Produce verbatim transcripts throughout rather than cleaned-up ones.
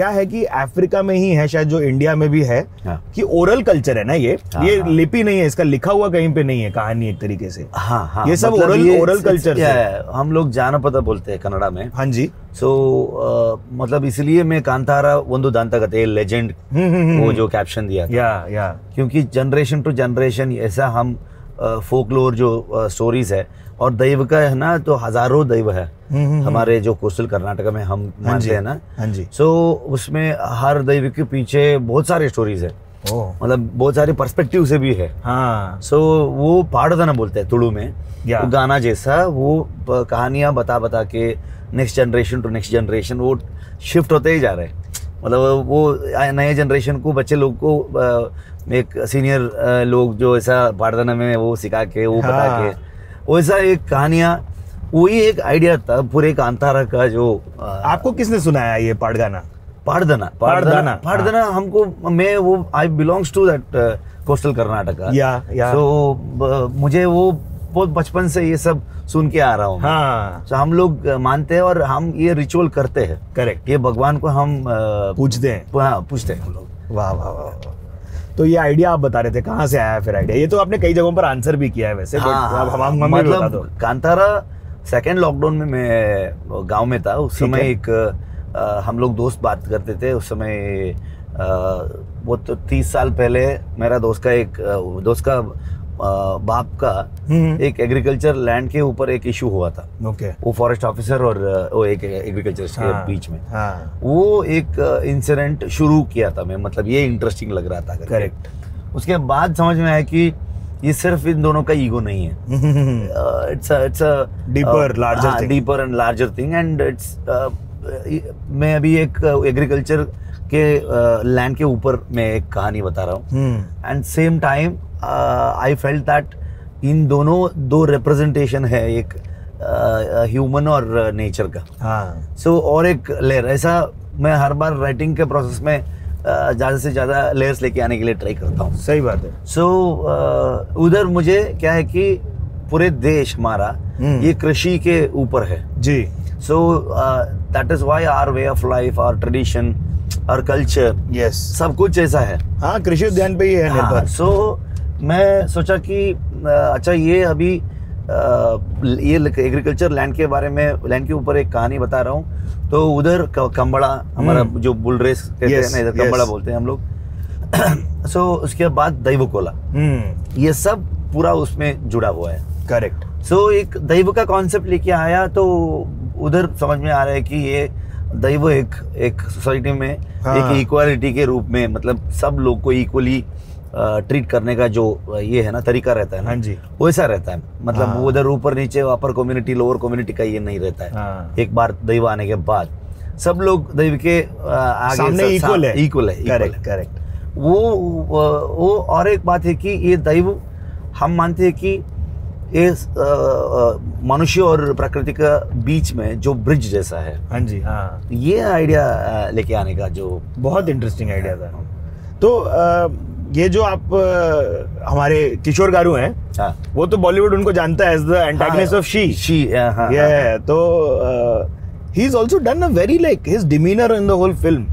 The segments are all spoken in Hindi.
क्या है कि अफ्रीका में ही है, शायद जो इंडिया में भी है, हाँ। कि ओरल कल्चर है ना ये, हाँ, ये हाँ। लिपि नहीं है, इसका लिखा हुआ कहीं पे नहीं है कहानी एक तरीके से, हाँ, हाँ। ये सब मतलब ओरल ये ओरल कल्चर है, हम लोग जानपद बोलते हैं कन्नड़ा में, हाँ जी। सो so, uh, मतलब इसलिए मैं कांतारा वंदु दांतकते लेजेंड वो जो कैप्शन दिया था, या या क्योंकि जनरेशन टू जनरेशन ऐसा हम फोकलोर uh, जो स्टोरीज uh, है, और दैव का है ना, तो हजारों दैव है हमारे जो कोस्टल कर्नाटक में हम मानते हैं ना, हाँ जी। सो so, उसमें हर दैव के पीछे बहुत सारे स्टोरीज है, मतलब बहुत सारे पर्सपेक्टिव से भी है, हाँ। सो so, वो पाड़दना बोलते हैं तुलु में, तो गाना जैसा वो कहानियां बता बता के next generation to next generation वो शिफ्ट होते ही जा रहे हैं, मतलब वो नए जनरेशन को बच्चे लोग को एक सीनियर लोग जो ऐसा पाठदान में वो सिखा के वो बता हाँ। के वैसा एक कहानियाँ, वही एक आइडिया था पूरे कांतारा का। जो आपको किसने सुनाया ये पाठगाना पाठदाना पाठदाना पाठदाना हमको, मैं वो I belongs to that coastal Karnataka, तो मुझे वो बहुत बचपन से ये सब सुन के आ रहा हूँ, हाँ। so, हम लोग मानते हैं और हम ये रिचुअल करते हैं, करेक्ट। ये भगवान को हम पूछते हैं, हाँ, पूछते हैं हम लोग। वाह वाह वाह, तो ये आइडिया आप बता रहे थे कहाँ से आया फिर आइडिया? ये तो आपने कई जगहों पर आंसर भी किया है वैसे, हाँ, बट हाँ, मतलब कांतारा सेकेंड लॉकडाउन में मैं गाँव में था, उस समय एक आ, हम लोग दोस्त बात करते थे, उस समय वो तो तीस साल पहले मेरा दोस्त का एक दोस्त का बाप का एक एग्रीकल्चर लैंड के ऊपर एक इशू हुआ था, okay. वो फॉरेस्ट ऑफिसर और वो एक एग्रीकल्चर के बीच में, हाँ। वो एक इंसिडेंट शुरू किया था मैं, मतलब ये इंटरेस्टिंग लग रहा था, करेक्ट। उसके बाद समझ में आया कि ये सिर्फ इन दोनों का ईगो नहीं है, it's it's a deeper larger deeper and larger thing and it's. मैं अभी एक एग्रीकल्चर के लैंड uh, के ऊपर मैं एक कहानी बता रहा हूँ, and same time I felt that in दोनों दो रिप्रेजेंटेशन है, एक ह्यूमन uh, और नेचर का, हाँ। सो so, और एक लेयर, ऐसा मैं हर बार राइटिंग के प्रोसेस में uh, ज़्यादा से ज़्यादा लेयर्स लेके आने के लिए ट्राई करता हूँ। सही बात है। सो so, uh, उधर मुझे क्या है कि पूरे देश हमारा ये कृषि के ऊपर है जी। So that is why our way of life, our tradition और कल्चर, यस, सब कुछ ऐसा है, हाँ, कृषि उद्यान पे ही है, हाँ। सो so, मैं सोचा कि अच्छा ये अभी ये एग्रीकल्चर लैंड के बारे में, लैंड के ऊपर एक कहानी बता रहा हूँ, तो उधर कंबड़ा हमारा जो बुल रेस कहते हैं ना, इधर कंबड़ा बोलते हैं हम लोग। सो so, उसके बाद दैव कोला, ये सब पूरा उसमें जुड़ा हुआ है, करेक्ट। सो so, एक दैव का कॉन्सेप्ट लेके आया, तो उधर समझ में आ रहा है कि ये दैव एक एक सोसाइटी में, हाँ। एक इक्वालिटी के रूप में, मतलब सब लोग को इक्वली ट्रीट करने का जो ये है ना तरीका रहता है ना, हाँ जी, वैसा रहता है, मतलब हाँ। उधर ऊपर नीचे अपर कम्युनिटी लोअर कम्युनिटी का ये नहीं रहता है, हाँ। एक बार दैव आने के बाद सब लोग दैव के आगे इक्वल है, इक्वल है, करेक्ट करेक्ट। वो वो और एक बात है कि ये दैव हम मानते हैं कि मनुष्य और प्रकृति का बीच में जो ब्रिज जैसा है, हाँ जी, हाँ। ये आइडिया लेके आने का जो बहुत इंटरेस्टिंग आइडिया था। तो आ, ये जो आप आ, हमारे किशोर गारू हैं, हाँ। वो तो बॉलीवुड उनको जानता है as the antagonist of she she ये, तो he is also done a very like his demeanour in the whole film,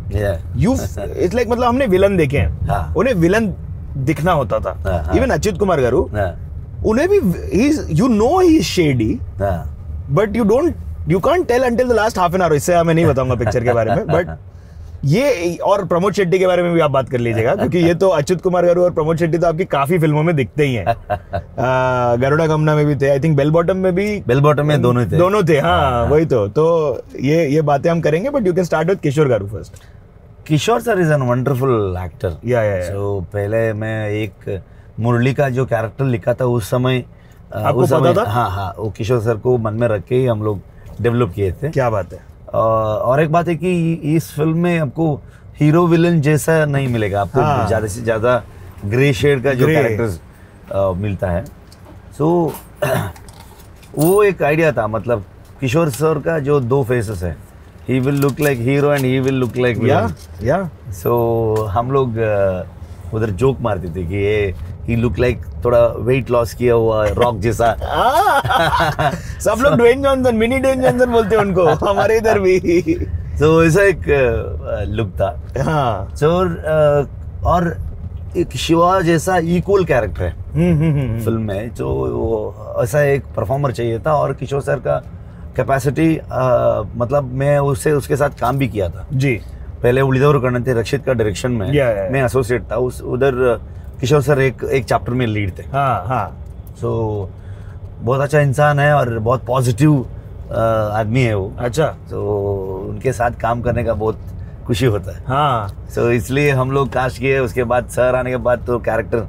you it's like, मतलब हमने विलन देखे हैं, हाँ। उन्हें विलन दिखना होता था, इवन अच्युत कुमार गारू उन्हें भी, you know he is shady, but you don't you can't tell until the last half an hour. इससे मैं नहीं बताऊंगा पिक्चर के बारे में, बट ये और प्रमोद शेट्टी के बारे में भी आप बात कर लीजिएगा, क्योंकि ये तो अच्युत कुमार गारू और प्रमोद शेट्टी तो आपकी काफी फिल्मों में दिखते ही हैं। गरुड़ा गमना में भी थे, आई थिंक बेल बॉटम में भी, बेल बॉटम में दोनों थे, दोनों थे, हाँ, वही तो। तो ये ये बातें हम करेंगे, but you can start with Kishore garu first. Kishore sir is an wonderful actor, yeah so पहले मैं एक मुरली का जो कैरेक्टर लिखा था उस समय, आपको उस समय पता था? हाँ हाँ, वो किशोर सर को मन में रख के ही हम लोग डेवलप किए थे। क्या बात है। और एक बात है कि इस फिल्म में आपको हीरो विलन जैसा नहीं मिलेगा, आपको हाँ। ज़्यादा से ज़्यादा ग्रे शेड का जो कैरेक्टर मिलता है। सो वो एक आइडिया था, मतलब किशोर सर का जो दो फेसेस है, he will look like hero and he will look like villain, yeah so हम लोग उधर जोक मारते थे कि ये ही लुक लाइक थोड़ा वेट लॉस किया हुआ रॉक जैसा। सब लोग Dwayne Johnson, mini Dwayne Johnson बोलते हैं उनको हमारे इधर भी। तो ऐसा एक लुक था। हाँ चोर और एक शिवा जैसा इक्वल कैरेक्टर है फिल्म में, जो वो ऐसा एक परफॉर्मर चाहिए था। और किशोर सर का कैपेसिटी, मतलब मैं उससे उसके साथ काम भी किया था जी। पहले उलिदौर करने थे रक्षित का डायरेक्शन में, या, या, या। मैं एसोसिएट था उस उधर। किशोर सर एक एक चैप्टर में लीड थे। हाँ हाँ सो so, बहुत अच्छा इंसान है और बहुत पॉजिटिव आदमी है वो। अच्छा तो so, उनके साथ काम करने का बहुत खुशी होता है। हाँ सो so, इसलिए हम लोग कास्ट किए। उसके बाद सर आने के बाद तो कैरेक्टर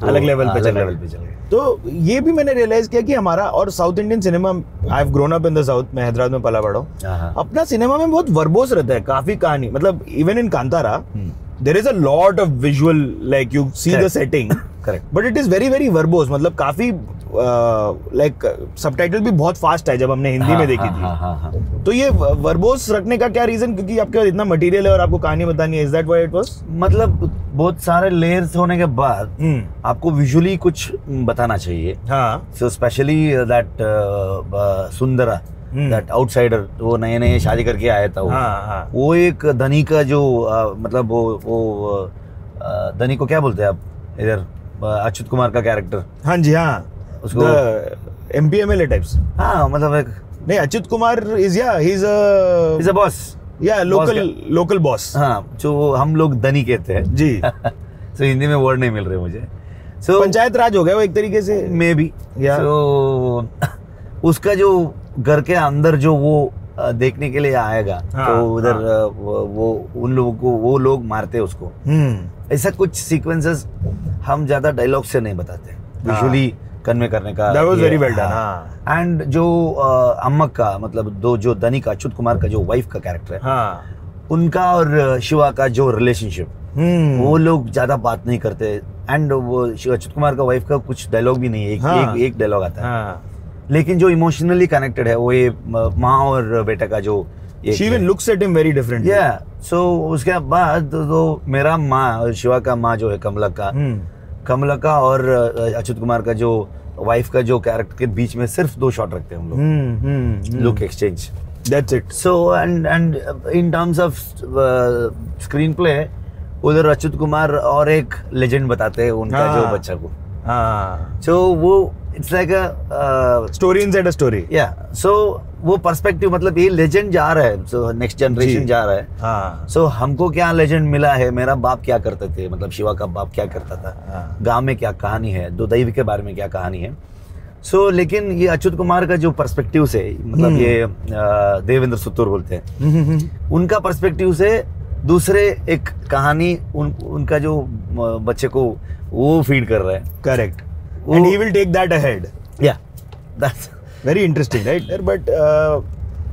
तो अलग लेवल पे चले लेवल पे चले। तो ये भी मैंने रियलाइज किया कि हमारा और south Indian cinema, I have grown up in the south, मैं हैदराबाद में पला बड़ा हूँ, अपना सिनेमा में बहुत वर्बोस रहता है, काफी कहानी, मतलब even in Kantara there is a lot of visual, like you see the setting correct, but it is very very verbose, मतलब काफी लाइक सबटाइटल भी बहुत फास्ट है जब हमने हिंदी हाँ, में देखी थी। हाँ, हाँ, हाँ. तो ये वर्बोस रखने का क्या रीजन, क्योंकि आपके पास इतना मटेरियल है और आपको कहानी बतानी है, is that why it was? मतलब बहुत सारे लेयर्स होने के बाद आपको विजुअली कुछ बताना चाहिए। हाँ so specially that Sundara, that outsider, वो नए नए शादी करके आया था वो। हाँ, हाँ. वो एक धनी का जो uh, मतलब वो वो uh, धनी को क्या बोलते हैं आप इधर, अच्युत कुमार का कैरेक्टर। हाँ जी हाँ, उसको एमपीएमएलए टाइप्स। हाँ मतलब एक नहीं, Achyut Kumar is yeah he is a is a boss, yeah local local boss. हाँ जो हम लोग धनी कहते हैं जी। सो हिंदी में वर्ड नहीं मिल रहे मुझे। सो पंचायत राज हो गया वो एक तरीके से, मे बी। सो उसका जो घर के अंदर जो वो देखने के लिए आएगा, हाँ, तो उधर हाँ, वो उन लोगों को वो लोग मारते उसको। ऐसा कुछ सीक्वेंसेस हम ज्यादा डायलॉग से नहीं बताते, विजुअली कन्वे करने का। That was very well done, हाँ। एंड जो अम्मा का, मतलब दो जो धनी का, अच्युत कुमार का जो वाइफ का कैरेक्टर है, हाँ। उनका और शिवा का जो रिलेशनशिप, वो लोग ज्यादा बात नहीं करते। एंड वो अच्युत कुमार का वाइफ का कुछ डायलॉग भी नहीं है, एक, हाँ। एक, एक डायलॉग आता है, हाँ। लेकिन जो इमोशनली कनेक्टेड है वो ये माँ और बेटा का जो She even looks at him very differently. Yeah. So उसके बाद तो मेरा माँ, शिवा का माँ जो है कमला का, कमला का और अच्युत कुमार का जो वाइफ का जो कैरेक्टर के बीच में सिर्फ दो शॉट रखते हैं हम लोग, look exchange, that's it. So and and in terms of screenplay उधर अच्युत कुमार और एक लेजेंड बताते हैं उनका जो बच्चा को। हाँ सो वो it's like a story inside a story. Yeah so वो पर्सपेक्टिव, मतलब ये लेजेंड जा रहा है, सो नेक्स्ट जनरेशन जा रहा है। हाँ सो so, हमको क्या लेजेंड मिला है, मेरा बाप क्या करते थे, मतलब शिवा का बाप क्या करता था, हाँ। गांव में क्या कहानी है, दो दैवी के बारे में क्या कहानी है। सो so, लेकिन ये अच्युत कुमार का जो पर्सपेक्टिव से, मतलब ये देवेंद्र सुतुर बोलते हैं, उनका पर्सपेक्टिव से दूसरे एक कहानी उन, उनका जो बच्चे को वो फीड कर रहा है। Correct. And he will take that ahead. Yeah, that's very interesting, right? But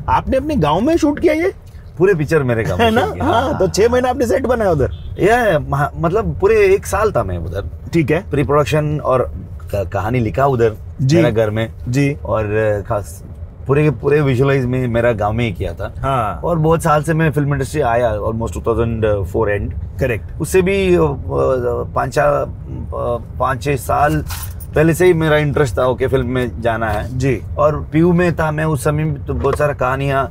आपने अपने गांव में शूट किया ये पूरे पिक्चर? मेरे गांव में ना। हाँ तो छह महीना आपने सेट बनाया उधर? या मतलब पूरे एक साल था मैं उधर। ठीक है। प्री प्रोडक्शन और कहानी लिखा उधर मेरे घर में जी, और खास पूरे पूरे विजुअलाइज में मेरा गांव में ही किया था। हाँ। और बहुत साल से मैं फिल्म इंडस्ट्री आया, almost two thousand four and. Correct. उससे भी पाँच पाँच छः साल पहले से ही मेरा इंटरेस्ट था, ओके फिल्म में जाना है जी। और पीयू में था मैं उस समय, तो बहुत सारा कहानियाँ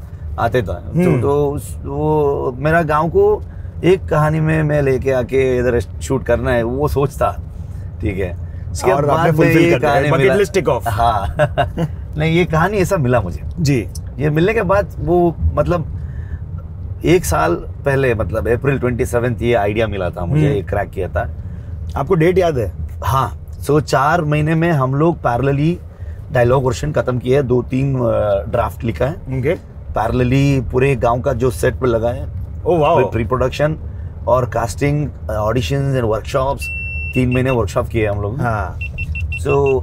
आते था, तो, तो वो मेरा गांव को एक कहानी में मैं लेके आके इधर शूट करना है वो सोचता। ठीक है। और आपने फुलफिल कर दिया, बकेट लिस्ट टिक ऑफ। हाँ नहीं ये कहानी ऐसा मिला मुझे जी। ये मिलने के बाद वो, मतलब एक साल पहले, मतलब अप्रैल ट्वेंटी सेवेंथ ये आइडिया मिला था मुझे, ये क्रैक किया था। आपको डेट याद है? हाँ। सो so, चार महीने में हम लोग पैरेलली डायलॉग वर्जन खत्म किए हैं, दो तीन ड्राफ्ट लिखा है। okay. पैरेलली पूरे गांव का जो सेट पे लगा है। oh, wow. प्री प्रोडक्शन और कास्टिंग, ऑडिशंस एंड वर्कशॉप्स, तीन महीने वर्कशॉप किए हम लोग। हाँ सो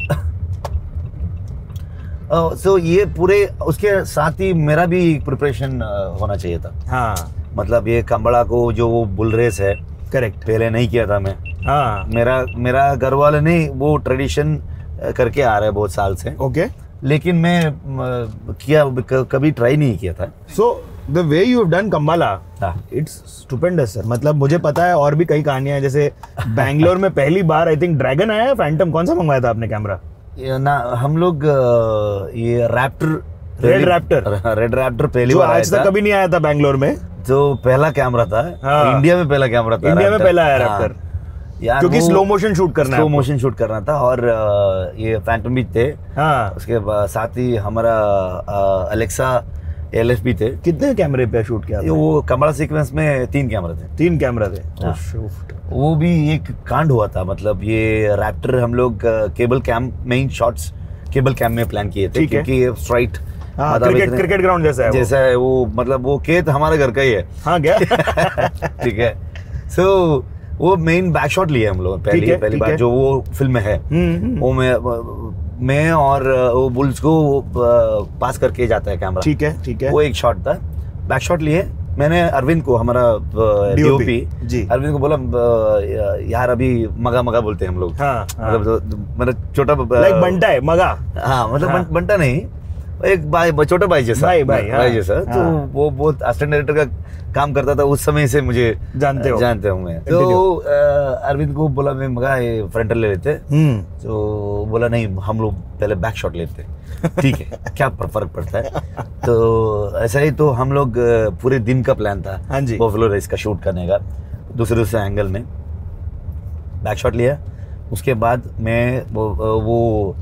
सो ये पूरे, उसके साथ ही मेरा भी प्रिपरेशन uh, होना चाहिए था। हाँ मतलब ये कंबड़ा को जो वो बुल रेस है। करेक्ट। पहले नहीं किया था मैं। हाँ मेरा मेरा घर वाले ने वो ट्रेडिशन करके आ रहा है बहुत साल से। Okay okay. लेकिन मैं किया कभी ट्राई नहीं किया था। So the way you have done Kambala, it's stupendous sir. मतलब मुझे पता है और भी कई कहानियां हैं, जैसे बैंगलोर में पहली बार आई थिंक ड्रैगन आया, फैंटम, कौन सा मंगवाया था आपने कैमरा? ना हम लोग ये raptor red raptor, red raptor पहली बार आज तक कभी नहीं आया था बैंगलोर में, जो पहला कैमरा था इंडिया में, पहला कैमरा था इंडिया में, पहला आया रैप्टर यार, क्योंकि स्लो मोशन शूट करना स्लो मोशन शूट करना था। और ये फैंटम भी थे, हाँ। उसके साथ ही हमारा अलेक्सा एल एफ भी थे। कितने कैमरे पे शूट किया था? वो कैमरा सीक्वेंस में तीन कैमरे थे, तीन कैमरा थे हाँ। वो भी एक कांड हुआ था, मतलब ये रैप्टर हम लोग cable cam main shots cable cam में प्लान किए थे, क्योंकि स्ट्राइट हाँ, क्रिकेट क्रिकेट ग्राउंड जैसा है जैसा है वो, मतलब वो खेत हमारे घर का ही है हाँ क्या ठीक है। सो वो मेन बैक शॉट लिए हम लोग पहली पहली बार जो वो फिल्म में है, वो मैं मैं और वो बुल्स को पास करके जाता है कैमरा, ठीक है ठीक है, वो एक शॉट था। बैक शॉट लिए मैंने अरविंद को, हमारा डीओपी जी, अरविंद को बोला यार अभी मगा मगा बोलते हैं हम लोग हाँ, हाँ, मतलब मतलब छोटा लाइक बंटा है मगा हाँ, मतलब हाँ, बंटा नहीं, एक भाई छोटा भाई जैसा भाई भाई, भाई जैसा हाँ, तो हाँ, वो बहुत असिस्टेंट डायरेक्टर का काम करता था उस समय से, मुझे जानते हो जानते हूँ मैं। तो अरविंद को बोला मैं मगा ये फ्रंटल ले लेते, तो बोला नहीं हम लोग पहले बैक शॉट लेते ठीक है क्या फर्क पड़ता है। तो ऐसा ही तो हम लोग पूरे दिन का प्लान था हाँ जी, बफेलो रेस का शूट करने का, दूसरे दूसरे एंगल में बैक शॉट लिया। उसके बाद मैं वो, वो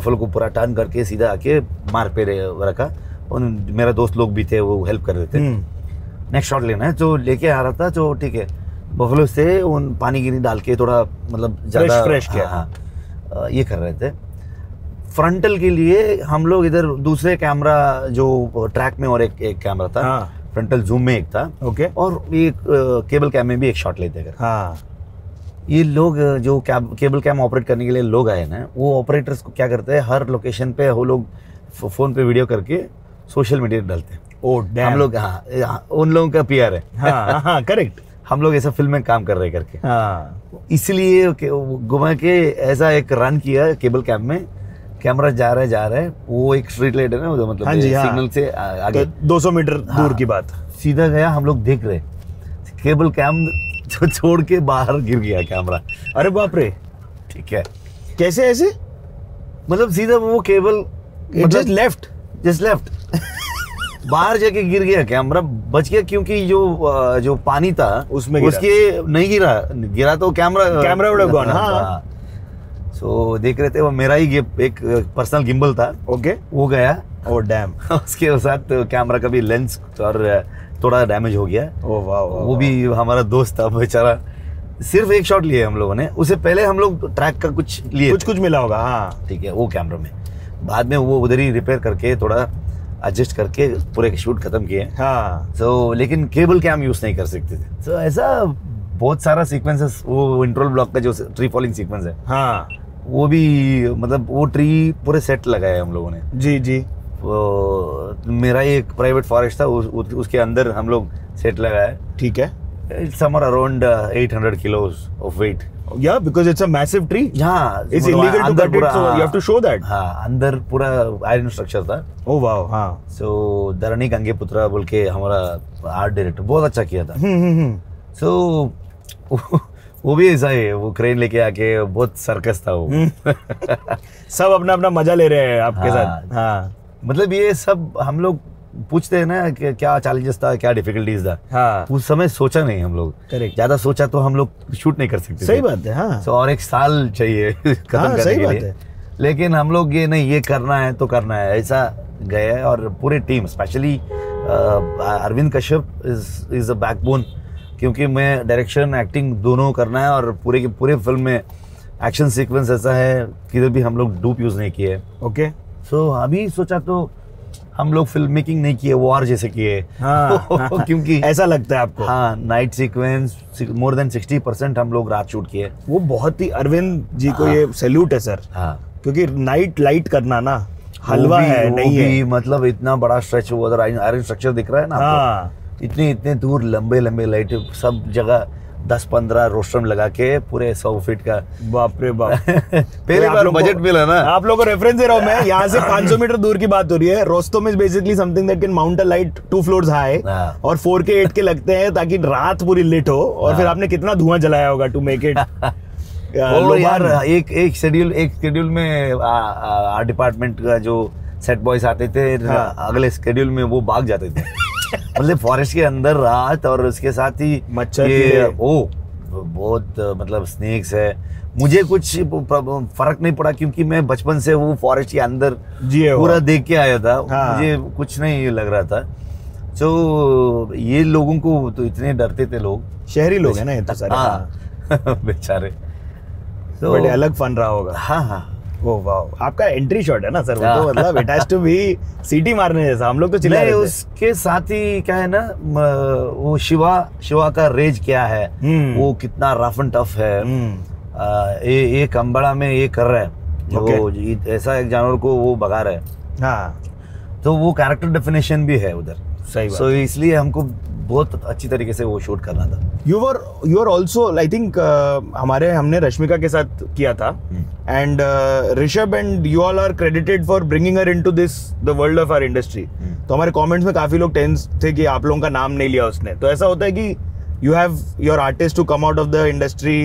बफेलो को पूरा टर्न करके सीधा आके मार पे रखा, और मेरा दोस्त लोग भी थे वो हेल्प कर रहे थे। नेक्स्ट शॉट लेना है जो लेके आ रहा था, जो ठीक है बफेलो से उन पानी गिरी डाल के थोड़ा मतलब ज़्यादा फ्रेश किया हाँ, ये कर रहे थे। फ्रंटल के लिए हम लोग इधर दूसरे कैमरा जो ट्रैक में और एक एक कैमरा था हाँ, फ्रंटल जूम में एक था ओके, और एक केबल कैम में भी एक शॉट लेते कर हाँ। ये लोग जो केबल कैम ऑपरेट करने के लिए लोग आए ना, वो ऑपरेटर्स को क्या करते हैं, हर लोकेशन पे वो लोग फोन पे वीडियो करके सोशल मीडिया डालते हैं। ओ डैम, हम लोग हाँ उन लोगों का पीआर है हाँ, हाँ, करेक्ट। हम लोग ऐसा फिल्म में काम कर रहे करके हाँ, इसलिए घुमा के ऐसा एक रन किया केबल कैम में, कैमरा जा रहा है जा रहा है, वो एक स्ट्रीट लाइट है ना उधर, मतलब हाँ जी, हाँ, सिग्नल से आगे दो सौ मीटर हाँ, दूर की बात, सीधा गया। हम लोग देख रहे केबल कैम जो छोड़ के बाहर गिर गया कैमरा, अरे बाप रे ठीक है। कैसे ऐसे मतलब सीधा वो cable just left just left बाहर जाके गिर गया कैमरा, बच गया क्योंकि जो जो पानी था उसमें उसके नहीं गिरा, गिरा तो कैमरा कैमरा उड़ गया हाँ। सो so, देख रहे थे वो मेरा ही एक पर्सनल गिम्बल था ओके okay. वो गया और डैम उसके साथ कैमरा का भी लेंस और थोड़ा डैमेज हो गया। ओ वाह, वो भी हमारा दोस्त था बेचारा, सिर्फ एक शॉट लिए हम लोगों ने, उससे पहले हम लोग ट्रैक का कुछ लिए कुछ कुछ मिला होगा हाँ ठीक है, वो कैमरा में बाद में वो उधर ही रिपेयर करके थोड़ा एडजस्ट करके पूरे शूट खत्म किए हाँ। सो so, लेकिन केबल कैम यूज नहीं कर सकते थे। सो so, ऐसा बहुत सारा सीक्वेंसेस, वो इंट्रोल ब्लॉक का जो ट्री फॉलिंग सीक्वेंस है हाँ, वो भी मतलब वो ट्री पूरे सेट लगाया हम लोगों ने जी जी। वो मेरा ही एक प्राइवेट फॉरेस्ट था, उस, उसके अंदर हम लोग सेट लगाया ठीक है। It's summer around eight hundred kilos of weight या, because it's a massive tree, it's illegal to cut it, so you have to show that हां। अंदर पूरा आयरन स्ट्रक्चर था। ओह वाओ हां। सो धरणी गंगेपुत्रा बोल के हमारा आर्ट डायरेक्टर बहुत अच्छा किया था। सो वो भी ऐसा है, वो क्रेन लेके आके बहुत सर्कस था वो सब अपना अपना मजा ले रहे हैं आपके साथ हाँ। मतलब ये सब हम लोग पूछते हैं ना कि क्या चैलेंजेस था, क्या डिफिकल्टीज था हाँ। उस समय सोचा नहीं हम लोग, करेक्ट, ज्यादा सोचा तो हम लोग शूट नहीं कर सकते, सही बात है हाँ। so, और एक साल चाहिए खत्म हाँ, करने के लिए, लेकिन हम लोग ये नहीं, ये करना है तो करना है, ऐसा गए। और पूरे team specially Arvind Kashyap is is a backbone, क्योंकि मैं डायरेक्शन एक्टिंग दोनों करना है, और पूरे के पूरे फिल्म में एक्शन सीक्वेंस ऐसा है किधर भी हम लोग डूप यूज नहीं किए ओके। सो so, अभी सोचा तो हम लोग फिल्म मेकिंग नहीं किए, वॉर जैसे किए हाँ, हाँ, क्योंकि ऐसा लगता है आपको हाँ। Night sequence more than sixty percent हम लोग रात शूट किए, वो बहुत ही अरविंद जी को हाँ, ये सैल्यूट है सर हाँ। क्योंकि नाइट लाइट करना ना हलवा है नहीं है, मतलब इतना बड़ा स्ट्रेच हुआ था, आयरन स्ट्रक्चर दिख रहा है ना हाँ। इतने इतने दूर लंबे लंबे लाइट सब जगह दस पंद्रह रोस्ट्रम लगा के पूरे सौ फीट का, बाप रे बाप पहली बार बजट मिला ना। आप लोगों को रेफरेंस दे रहा हूँ मैं, यहाँ से पाँच सौ मीटर दूर की बात हो रही है। रोस्तों में basically something that can mount a light two floors high और फोर के एट के लगते हैं ताकि रात पूरी लेट हो। और फिर आपने कितना धुआं जलाया होगा टू मेक इट। यार एक एक शेड्यूल एक शेड्यूल में आर्ट डिपार्टमेंट का जो सेट बॉयज आते थे हाँ। अगले स्केड्यूल में वो भाग जाते थे मतलब फॉरेस्ट के अंदर रात और उसके साथ ही मच्छर ये ओ बहुत मतलब स्नेक्स है। मुझे कुछ फर्क नहीं पड़ा क्योंकि मैं बचपन से वो फॉरेस्ट के अंदर पूरा देख के आया था हाँ। मुझे कुछ नहीं लग रहा था। तो ये लोगों को तो इतने डरते थे लोग, शहरी लोग हैं ना ये तो सारे हाँ। बेचारे तो बड़े अलग फन रहा होगा हाँ हाँ। ओह वाह, आपका एंट्री शॉट है ना सर वो तो मतलब इट हैज टू बी सीटी मारने जैसा। हम लोग तो चिल्ला रहे थे उसके साथ ही क्या है ना वो शिवा शिवा का रेज क्या है, वो कितना रफ एंड टफ है। ये कंबड़ा में ये कर रहा है वो ऐसा एक जानवर को वो भगा रहा है हाँ। तो वो कैरेक्टर डेफिनेशन भी है उधर सही। सो इसलिए हमको बहुत अच्छी तरीके से वो शूट करना था। You were you are also I think हमारे हमने रश्मिका के साथ किया था and Rishabh and you all are credited for bringing her into this the world of our industry. तो हमारे कमेंट्स में काफी लोग टेंस थे कि आप लोगों का नाम नहीं लिया उसने। तो ऐसा होता है कि you have your artist to come out of the industry,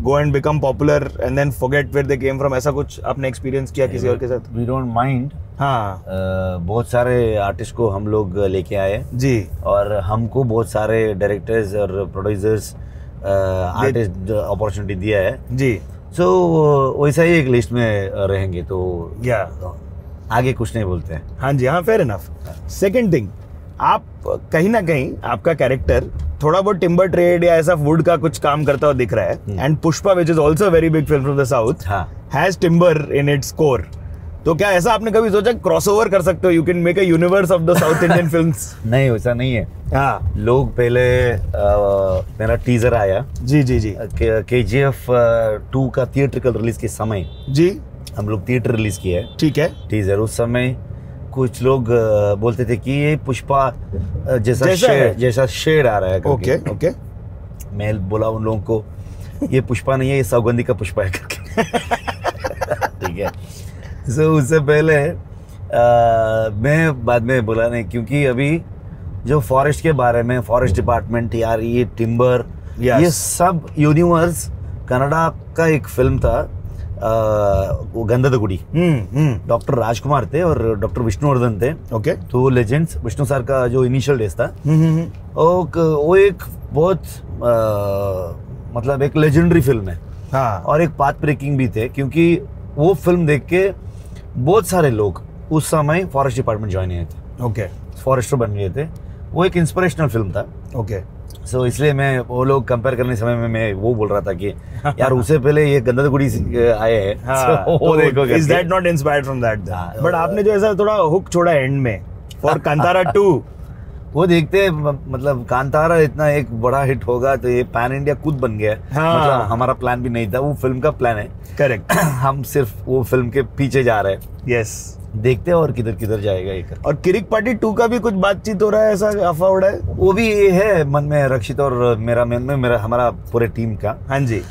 go and become popular and then forget where they came from. ऐसा कुछ आपने एक्सपीरियंस किया किसी और के साथ? वी डोंट माइंड हाँ। बहुत सारे आर्टिस्ट को हम लोग लेके आए जी और हमको बहुत सारे डायरेक्टर्स और प्रोड्यूसर्स आर्टिस्ट अपॉर्चुनिटी दिया है जी। सो so, वैसा ही एक लिस्ट में रहेंगे तो या yeah. आगे कुछ नहीं बोलते हैं हाँ जी हाँ। Fair enough. सेकंड थिंग, आप कहीं ना कहीं आपका कैरेक्टर थोड़ा बहुत टिम्बर ट्रेड या ऐसा वुड का कुछ काम करता हुआ दिख रहा है and Pushpa which is also very big film from the south has timber in its core. तो क्या ऐसा आपने कभी सोचा क्रॉसओवर कर सकते हो, you can make a universe of the south Indian films? नहीं, वैसा नहीं है हाँ। लोग पहले आ, मेरा टीजर आया जी जी जी केजीएफ टू का थिएटरिकल रिलीज के समय जी हम लोग थिएटर रिलीज किया है ठीक है टीजर। उस समय कुछ लोग बोलते थे कि ये पुष्पा जैसा जैसा शेड, जैसा शेड आ रहा है ओके ओके। मैं बोला उन लोगों को ये पुष्पा नहीं है, ये सौगंधी का पुष्पा है करके ठीक है। सो so, उससे पहले आ, मैं बाद में बोला नहीं क्योंकि अभी जो फॉरेस्ट के बारे में फॉरेस्ट डिपार्टमेंट यार ये टिम्बर yes. ये सब यूनिवर्स कनाडा का एक फिल्म था वो गंदगुड़ी hmm. डॉक्टर राजकुमार थे और डॉक्टर विष्णुवर्धन थे ओके okay. तो लेजेंड्स विष्णु सर का जो इनिशियल डेज था hmm. वो एक बहुत आ, मतलब एक लेजेंडरी फिल्म है हाँ. और एक पाथ ब्रेकिंग भी थे क्योंकि वो फिल्म देख के बहुत सारे लोग उस समय फॉरेस्ट डिपार्टमेंट ज्वाइन हुए थे ओके okay. फॉरेस्टर बन गए थे। वो एक इंस्पिरेशनल फिल्म था ओके okay. सो so, इसलिए मैं वो लोग कंपेयर करने समय में मैं वो बोल रहा था कि यार उससे पहले ये गंदगुड़ी आए हैं हाँ, so, वो देखो is that not inspired from that? But आपने जो ऐसा थोड़ा हुक छोड़ा एंड में फॉर कांतारा टू वो देखते मतलब कांतारा इतना एक बड़ा हिट होगा तो ये पैन इंडिया खुद बन गया हाँ। मतलब हमारा प्लान भी नहीं था, वो फिल्म का प्लान है करेक्ट। हम सिर्फ वो फिल्म के पीछे जा रहे हैं यस yes. देखते हैं और किधर किधर जाएगा ये। और किरिक पार्टी टू का भी कुछ बातचीत हो रहा है ऐसा अफवाह उड़ा है? वो भी ये है मन में रक्षित और मेरा मन में मेरा हमारा पूरे टीम का हाँ जी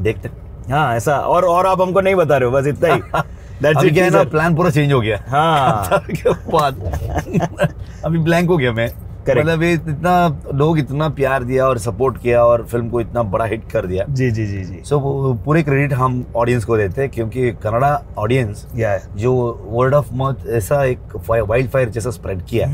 देखते हाँ ऐसा। और और आप हमको नहीं बता रहे हो बस इतना ही प्लान पूरा चेंज हो गया हाँ। अभी ब्लैंक हो गया मैं मतलब इतना लोग इतना प्यार दिया और सपोर्ट किया और फिल्म को इतना बड़ा हिट कर दिया जी जी जी जी। सो so, पूरे क्रेडिट हम ऑडियंस को देते हैं क्योंकि कन्नड़ा ऑडियंस जो वर्ड ऑफ माउथ ऐसा एक वाइल्ड फायर जैसा स्प्रेड किया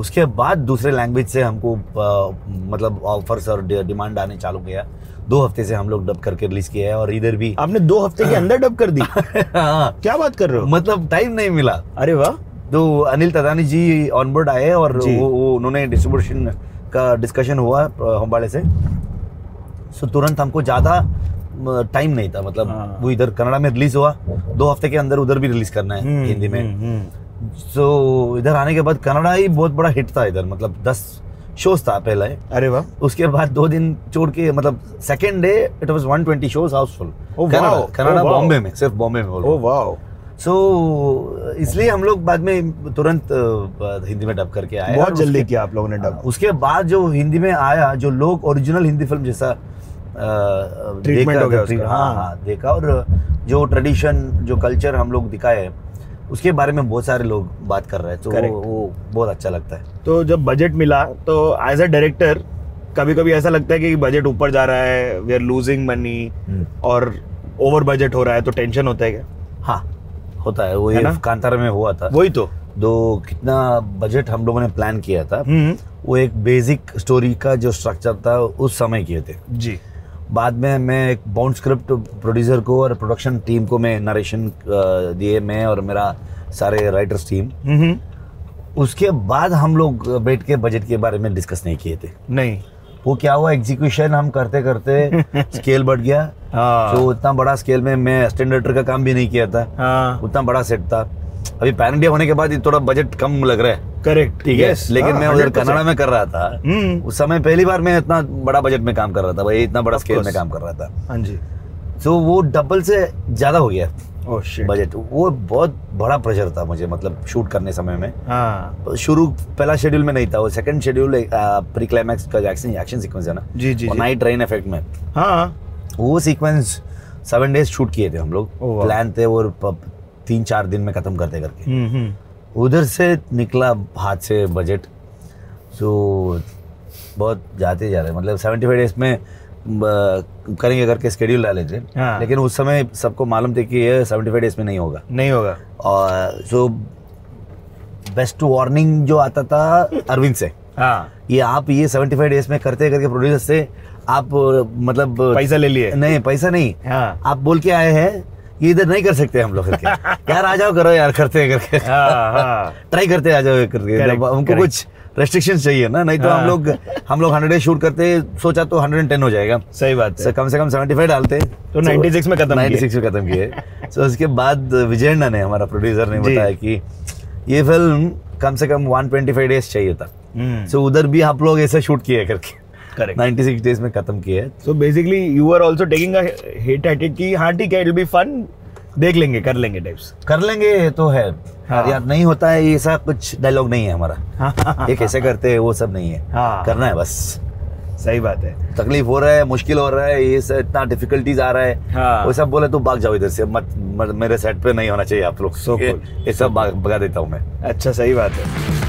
उसके बाद दूसरे लैंग्वेज से हमको आ, मतलब ऑफर्स और डिमांड आने चालू किया। दो हफ्ते से हम लोग डब करके रिलीज किया है और इधर भी आपने दो हफ्ते के अंदर डब कर दी क्या बात कर रहे हो, मतलब टाइम नहीं मिला। अरे वाह। तो अनिल तदानी जी ऑन बोर्ड आए और वो, वो उन्होंने डिस्ट्रीब्यूशन का डिस्कशन हुआ होमबाड़े से। सो तुरंत हमको ज्यादा टाइम नहीं था मतलब हाँ। वो इधर कन्नड़ा में रिलीज हुआ, दो हफ्ते के अंदर उधर भी रिलीज करना है हिंदी में। सो so, इधर आने के बाद कन्नड़ा ही बहुत बड़ा हिट था इधर, मतलब दस शोज था पहले। अरे वाह। उसके बाद दो दिन छोड़ के मतलब second day it was one twenty shows housefull Kannada Bombay में, सिर्फ बॉम्बे में। Oh wow. सो so, इसलिए हम लोग बाद में तुरंत हिंदी में डब करके आए। बहुत जल्दी किया आप लोगों ने डब। उसके बाद जो हिंदी में आया जो लोग ओरिजिनल हिंदी फिल्म जैसा देखा हाँ देखा और जो ट्रेडिशन जो कल्चर हम लोग दिखाए उसके बारे में बहुत सारे लोग बात कर रहे हैं तो वो, वो बहुत अच्छा लगता है। तो जब बजट मिला तो एज अ डायरेक्टर कभी कभी ऐसा लगता है कि बजट ऊपर जा रहा है, वी आर लूजिंग मनी और ओवर बजट हो रहा है तो टेंशन होता है क्या? हाँ होता है, वो ये कांतारा में हुआ था, वही तो दो कितना बजट हम लोगों ने प्लान किया था, वो एक बेसिक स्टोरी का जो स्ट्रक्चर था उस समय किए थे जी। बाद में मैं एक बाउंड स्क्रिप्ट प्रोड्यूसर को और प्रोडक्शन टीम को मैं नरेशन दिए, मैं और मेरा सारे राइटर्स टीम। उसके बाद हम लोग बैठ के बजट के बारे में डिस्कस नहीं किए थे। नहीं, वो क्या हुआ, एग्जीक्यूशन हम करते करते स्केल बढ़ गया। हाँ। तो उतना बड़ा स्केल में मैं असिस्टेंट डायरेक्टर का काम भी नहीं किया था। हाँ। उतना बड़ा सेट था। अभी पैन इंडिया होने के बाद थोड़ा बजट कम लग रहा है। करेक्ट, ठीक है, लेकिन मैं उधर कनाडा में कर रहा था उस समय, पहली बार मैं इतना बड़ा बजट में काम कर रहा था भाई, इतना बड़ा स्केल में काम कर रहा था। हाँ जी, तो वो डबल से ज्यादा हो गया बजट, वो बहुत बड़ा प्रेशर था मुझे, मतलब शूट करने समय में। हाँ। शुरू पहला शेड्यूल में नहीं था, वो सेकंड शेड्यूल प्री क्लाइमैक्स का एक्शन एक्शन सीक्वेंस है ना जी जी, नाइट ट्रेन इफेक्ट में। हाँ। वो सीक्वेंस सेवन डेज शूट किए थे हम लोग, प्लान थे वो तीन चार दिन में खत्म करते करके, उधर से निकला हाथ से बजट, तो बहुत जाते जा रहे, मतलब सेवेंटी फाइव डेज में करेंगे करके स्केड्यूल डाले थे। हाँ। लेकिन उस समय सबको मालूम थे कि ये सेवेंटी फाइव डेज में नहीं होगा, नहीं होगा। और सो बेस्ट वार्निंग जो आता था अरविंद से। हाँ। ये आप ये सेवेंटी फाइव डेज में करते करके प्रोड्यूसर से आप मतलब पैसा ले लिए, नहीं पैसा नहीं। हाँ। आप बोल के आए हैं ये इधर नहीं कर सकते हम लोग करके। यार आ जाओ करो यार, करते करके ट्राई करते आ जाओ करके, हमको कुछ रेस्ट्रिक्शन चाहिए ना, नहीं तो हम लोग हम लोग हंड्रेड शूट करते, सोचा तो हंड्रेड टेन हो जाएगा। सही बात है, कम से कम सेवेंटी फाइव डालते तो नाइंटी सिक्स में खत्म नाइंटी सिक्स में खत्म किए। तो उसके बाद विजयना ने, हमारा प्रोड्यूसर ने बताया कि ये फिल्म कम से कम वन ट्वेंटी फाइव डेज चाहिए था। सो उधर भी आप लोग ऐसे शूट किए करके, करेक्ट, नाइंटी सिक्स डेज में खत्म किए। So basically you are also taking a hit at it कि हां ठीक है, इट विल बी फन, देख लेंगे, कर लेंगे टाइप्स, कर लेंगे तो है। हाँ। यार नहीं होता है ऐसा, कुछ डायलॉग नहीं है हमारा, ये कैसे करते हैं वो सब नहीं है। हाँ। करना है बस। सही बात है, तकलीफ हो रहा है, मुश्किल हो रहा है, ये इतना डिफिकल्टीज आ रहा है। हाँ। वो सब बोले तो भाग जाओ इधर से, मत, मत मेरे सेट पे नहीं होना चाहिए आप लोग, ये सब भाग भगा देता हूँ मैं। अच्छा, सही बात है।